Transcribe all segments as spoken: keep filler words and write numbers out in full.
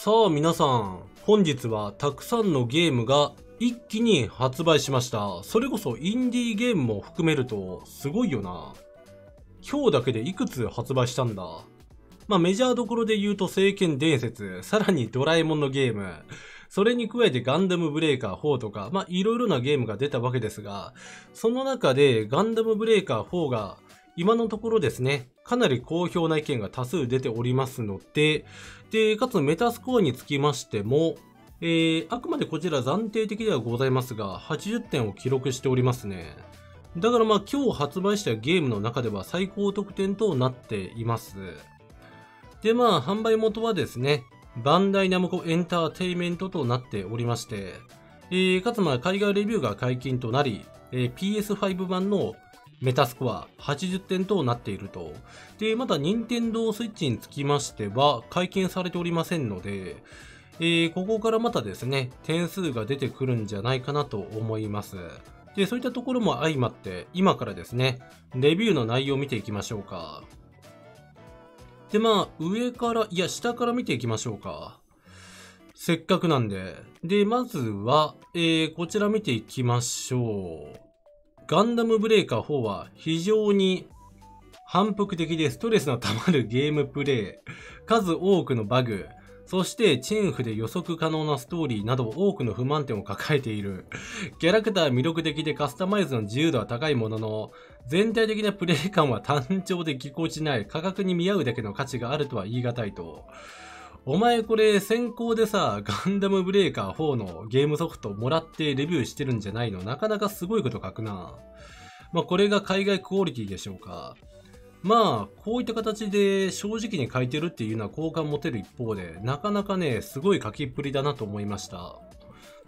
さあ皆さん、本日はたくさんのゲームが一気に発売しました。それこそインディーゲームも含めるとすごいよな。今日だけでいくつ発売したんだ。まあメジャーどころで言うと聖剣伝説、さらにドラえもんのゲーム、それに加えてガンダムブレーカーフォーとか、まあいろいろなゲームが出たわけですが、その中でガンダムブレーカーフォーが今のところですね、かなり好評な意見が多数出ておりますので、で、かつメタスコアにつきましても、えー、あくまでこちら暫定的ではございますが、はちじゅってんを記録しておりますね。だからまあ今日発売したゲームの中では最高得点となっています。でまあ販売元はですね、バンダイナムコエンターテイメントとなっておりまして、えー、かつまあ海外レビューが解禁となり、えー、ピーエスファイブ 版のメタスコアはちじゅってんとなっていると。で、また Nintendo Switch につきましては解禁されておりませんので、えー、ここからまたですね、点数が出てくるんじゃないかなと思います。で、そういったところも相まって、今からですね、レビューの内容を見ていきましょうか。で、まあ、上から、いや、下から見ていきましょうか。せっかくなんで。で、まずは、えー、こちら見ていきましょう。ガンダムブレーカーフォーは非常に反復的でストレスのたまるゲームプレイ、数多くのバグ、そしてチェーンフで予測可能なストーリーなど多くの不満点を抱えている。キャラクターは魅力的でカスタマイズの自由度は高いものの、全体的なプレイ感は単調でぎこちない、価格に見合うだけの価値があるとは言い難いと。お前これ先行でさ、ガンダムブレーカーフォーのゲームソフトもらってレビューしてるんじゃないの？なかなかすごいこと書くな。まあこれが海外クオリティでしょうか。まあ、こういった形で正直に書いてるっていうのは好感持てる一方で、なかなかね、すごい書きっぷりだなと思いました。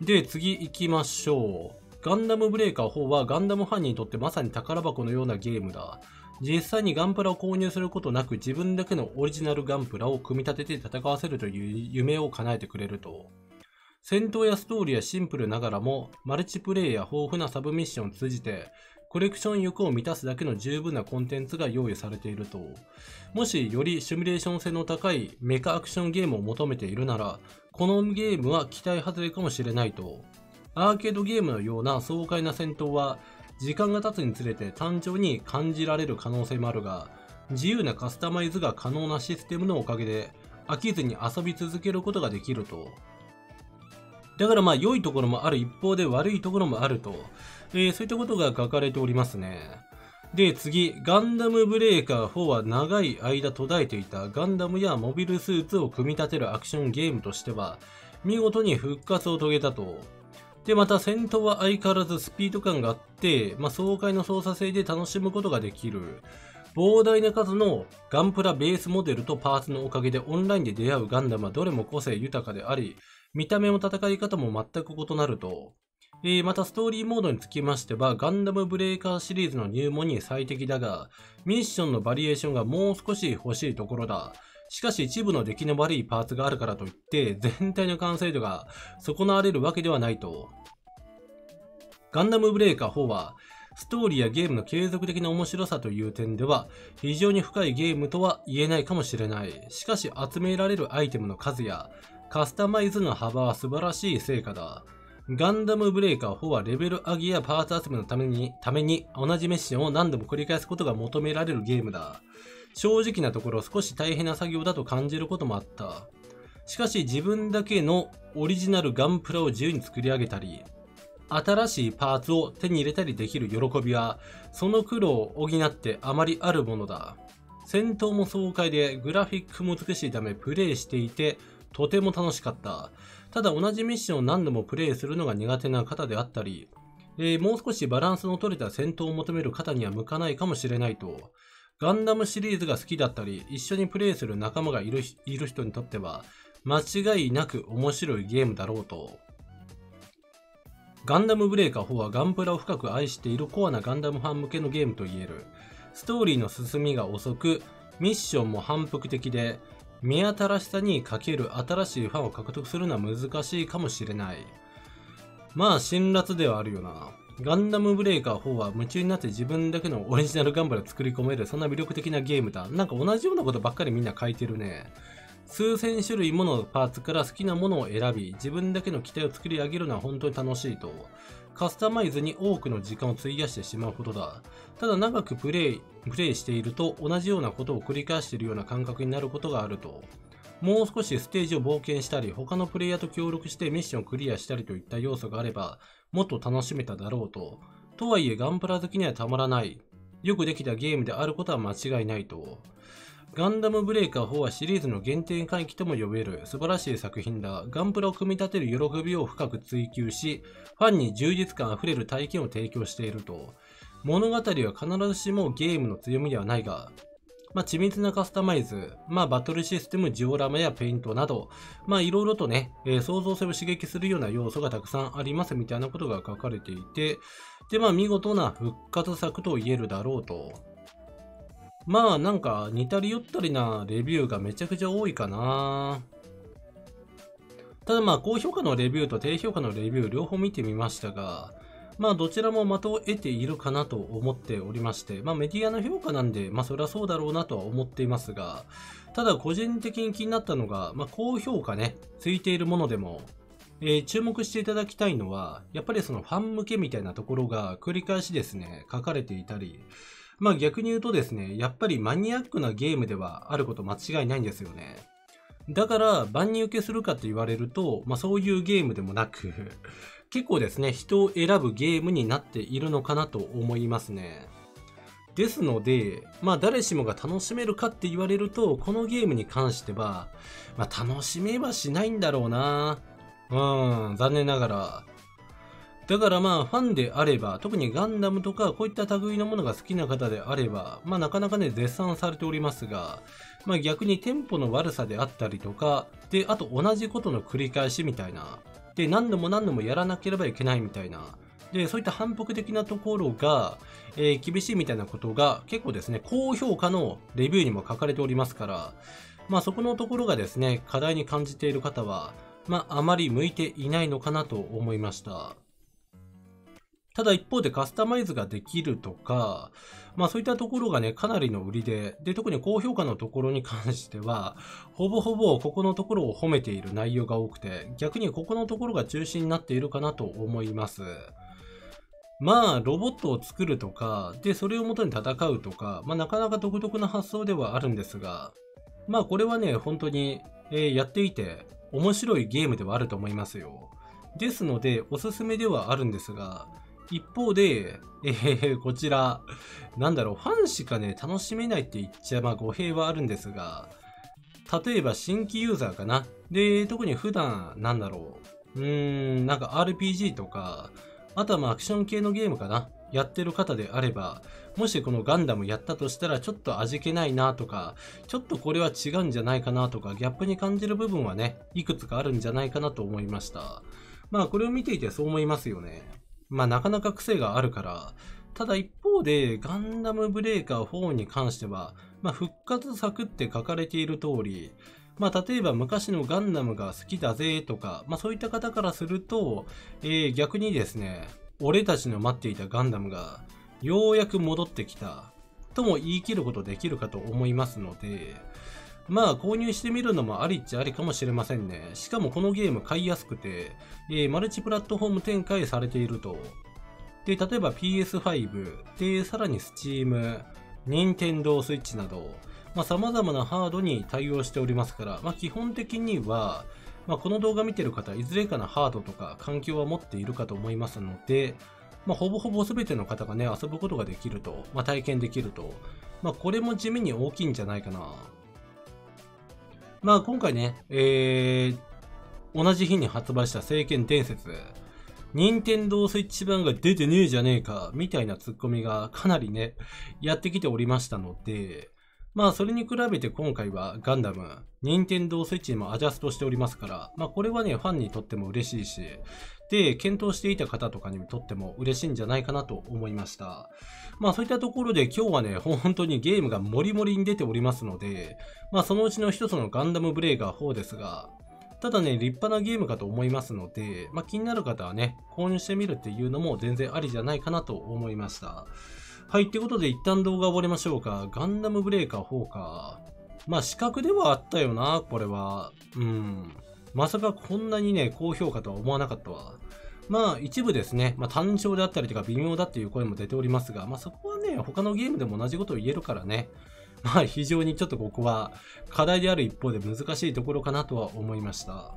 で、次行きましょう。ガンダムブレーカーフォーはガンダムファンにとってまさに宝箱のようなゲームだ。実際にガンプラを購入することなく自分だけのオリジナルガンプラを組み立てて戦わせるという夢を叶えてくれると。戦闘やストーリーはシンプルながらもマルチプレイや豊富なサブミッションを通じてコレクション欲を満たすだけの十分なコンテンツが用意されていると。もしよりシミュレーション性の高いメカアクションゲームを求めているならこのゲームは期待外れかもしれないと。アーケードゲームのような爽快な戦闘は時間が経つにつれて単調に感じられる可能性もあるが、自由なカスタマイズが可能なシステムのおかげで飽きずに遊び続けることができると。だからまあ良いところもある一方で悪いところもあると、えー、そういったことが書かれておりますね。で、次、ガンダムブレーカーフォーは長い間途絶えていたガンダムやモビルスーツを組み立てるアクションゲームとしては見事に復活を遂げたと。で、また戦闘は相変わらずスピード感があって、まあ、爽快の操作性で楽しむことができる。膨大な数のガンプラベースモデルとパーツのおかげでオンラインで出会うガンダムはどれも個性豊かであり、見た目も戦い方も全く異なると。えー、またストーリーモードにつきましては、ガンダムブレーカーシリーズの入門に最適だが、ミッションのバリエーションがもう少し欲しいところだ。しかし一部の出来の悪いパーツがあるからといって全体の完成度が損なわれるわけではないと。ガンダムブレーカーフォーはストーリーやゲームの継続的な面白さという点では非常に深いゲームとは言えないかもしれない。しかし集められるアイテムの数やカスタマイズの幅は素晴らしい成果だ。ガンダムブレーカーフォーはレベル上げやパーツ集めのために、ために同じミッションを何度も繰り返すことが求められるゲームだ。正直なところ少し大変な作業だと感じることもあった。しかし自分だけのオリジナルガンプラを自由に作り上げたり、新しいパーツを手に入れたりできる喜びは、その苦労を補ってあまりあるものだ。戦闘も爽快でグラフィックも美しいためプレイしていて、とても楽しかった。ただ同じミッションを何度もプレイするのが苦手な方であったり、えー、もう少しバランスの取れた戦闘を求める方には向かないかもしれないと。ガンダムシリーズが好きだったり、一緒にプレイする仲間がいる、いる人にとっては、間違いなく面白いゲームだろうと。ガンダムブレーカーフォーはガンプラを深く愛しているコアなガンダムファン向けのゲームと言える。ストーリーの進みが遅く、ミッションも反復的で、目新しさに欠ける新しいファンを獲得するのは難しいかもしれない。まあ辛辣ではあるよな。ガンダムブレーカーフォーは夢中になって自分だけのオリジナルガンプラを作り込める、そんな魅力的なゲームだ。なんか同じようなことばっかりみんな書いてるね。数千種類ものパーツから好きなものを選び、自分だけの機体を作り上げるのは本当に楽しいと。カスタマイズに多くの時間を費やしてしまうことだ。ただ長くプレイ、プレイしていると同じようなことを繰り返しているような感覚になることがあると。もう少しステージを冒険したり、他のプレイヤーと協力してミッションをクリアしたりといった要素があれば、もっと楽しめただろうと。とはいえガンプラ好きにはたまらない。よくできたゲームであることは間違いないと。ガンダムブレイカーフォーはシリーズの原点回帰とも呼べる素晴らしい作品だ。ガンプラを組み立てる喜びを深く追求し、ファンに充実感あふれる体験を提供していると。物語は必ずしもゲームの強みではないが、まあ、緻密なカスタマイズ、まあ、バトルシステム、ジオラマやペイントなど、まあ、いろいろとね、えー、創造性を刺激するような要素がたくさんありますみたいなことが書かれていて、で、まあ、見事な復活作と言えるだろうと。まあなんか似たり寄ったりなレビューがめちゃくちゃ多いかな。ただまあ高評価のレビューと低評価のレビュー両方見てみましたが、まあどちらも的を得ているかなと思っておりまして、まあメディアの評価なんで、まあそれはそうだろうなとは思っていますが、ただ個人的に気になったのが、まあ高評価ね、ついているものでも、えー、注目していただきたいのは、やっぱりそのファン向けみたいなところが繰り返しですね、書かれていたり、まあ逆に言うとですね、やっぱりマニアックなゲームではあること間違いないんですよね。だから万人受けするかと言われると、まあそういうゲームでもなく、結構ですね、人を選ぶゲームになっているのかなと思いますね。ですので、まあ誰しもが楽しめるかって言われると、このゲームに関しては、まあ楽しめはしないんだろうな。うん、残念ながら。だからまあファンであれば、特にガンダムとかこういった類のものが好きな方であれば、まあなかなかね絶賛されておりますが、まあ逆にテンポの悪さであったりとか、で、あと同じことの繰り返しみたいな、で、何度も何度もやらなければいけないみたいな、で、そういった反復的なところが、えー、厳しいみたいなことが結構ですね、高評価のレビューにも書かれておりますから、まあそこのところがですね、課題に感じている方は、まああまり向いていないのかなと思いました。ただ一方でカスタマイズができるとか、まあそういったところがね、かなりの売りで、で、特に高評価のところに関しては、ほぼほぼここのところを褒めている内容が多くて、逆にここのところが中心になっているかなと思います。まあ、ロボットを作るとか、で、それを元に戦うとか、まあなかなか独特な発想ではあるんですが、まあこれはね、本当に、えー、やっていて面白いゲームではあると思いますよ。ですので、おすすめではあるんですが、一方で、えー、こちら、なんだろう、ファンしかね、楽しめないって言っちゃ、まあ語弊はあるんですが、例えば新規ユーザーかな。で、特に普段、なんだろう、うーん、なんか アールピージー とか、あとはまあアクション系のゲームかな。やってる方であれば、もしこのガンダムやったとしたら、ちょっと味気ないなとか、ちょっとこれは違うんじゃないかなとか、ギャップに感じる部分はね、いくつかあるんじゃないかなと思いました。まあこれを見ていてそう思いますよね。まあなかなか癖があるから、ただ一方でガンダムブレイカーフォーに関しては、まあ復活作って書かれている通り、まあ例えば昔のガンダムが好きだぜとか、まあそういった方からすると、えー、逆にですね、俺たちの待っていたガンダムがようやく戻ってきたとも言い切ることできるかと思いますので、まあ購入してみるのもありっちゃありかもしれませんね。しかもこのゲーム買いやすくて、えー、マルチプラットフォーム展開されていると。で、例えば ピーエスファイブ、で、さらに Steam、Nintendo Switch など、まあ様々なハードに対応しておりますから、まあ基本的には、まあこの動画見てる方、いずれかのハードとか環境は持っているかと思いますので、まあほぼほぼ全ての方がね、遊ぶことができると、まあ体験できると、まあこれも地味に大きいんじゃないかな。まあ今回ね、えー、同じ日に発売した聖剣伝説、任天堂スイッチ版が出てねえじゃねえか、みたいなツッコミがかなりね、やってきておりましたので、まあそれに比べて今回はガンダム、任天堂スイッチにもアジャストしておりますから、まあこれはね、ファンにとっても嬉しいし、で、検討していた方とかにとっても嬉しいんじゃないかなと思いました。まあそういったところで今日はね、本当にゲームがモリモリに出ておりますので、まあそのうちの一つのガンダムブレイカーフォーですが、ただね、立派なゲームかと思いますので、まあ気になる方はね、購入してみるっていうのも全然ありじゃないかなと思いました。はい、ということで一旦動画終わりましょうか。ガンダムブレイカーフォーか。まあ資格ではあったよな、これは。うん。まさかこんなにね、高評価とは思わなかったわ。まあ一部ですね、まあ単調であったりとか微妙だっていう声も出ておりますが、まあそこはね、他のゲームでも同じことを言えるからね、まあ非常にちょっとここは課題である一方で難しいところかなとは思いました。